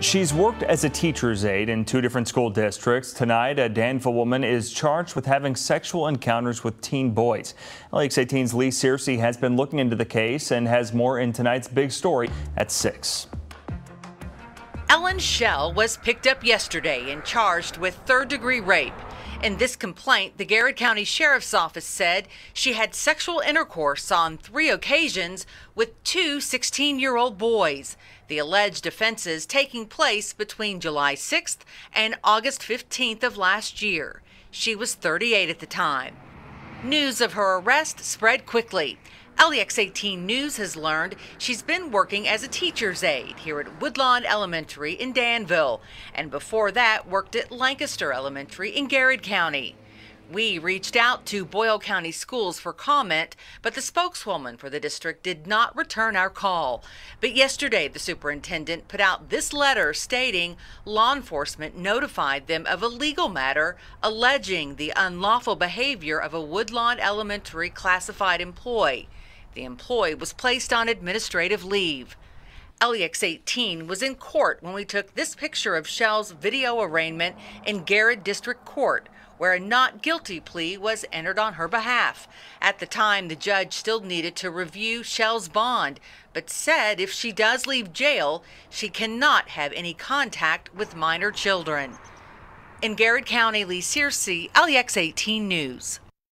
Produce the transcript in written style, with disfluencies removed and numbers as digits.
She's worked as a teacher's aide in two different school districts. Tonight, a Danville woman is charged with having sexual encounters with teen boys. LEX 18's Leigh Searcy has been looking into the case and has more in tonight's big story at 6. Ellen Shell was picked up yesterday and charged with third-degree rape. In this complaint, the Garrard County Sheriff's Office said she had sexual intercourse on 3 occasions with 2 16-year-old boys. The alleged offenses taking place between July 6th and August 15th of last year. She was 38 at the time. News of her arrest spread quickly. LEX 18 News has learned she's been working as a teacher's aide here at Woodlawn Elementary in Danville, and before that worked at Lancaster Elementary in Garrard County. We reached out to Boyle County Schools for comment, but the spokeswoman for the district did not return our call. But yesterday, the superintendent put out this letter stating law enforcement notified them of a legal matter alleging the unlawful behavior of a Woodlawn Elementary classified employee. The employee was placed on administrative leave. LEX 18 was in court when we took this picture of Shell's video arraignment in Garrard District Court, where a not guilty plea was entered on her behalf. At the time, the judge still needed to review Shell's bond, but said if she does leave jail, she cannot have any contact with minor children. In Garrard County, Leigh Searcy, LEX 18 News.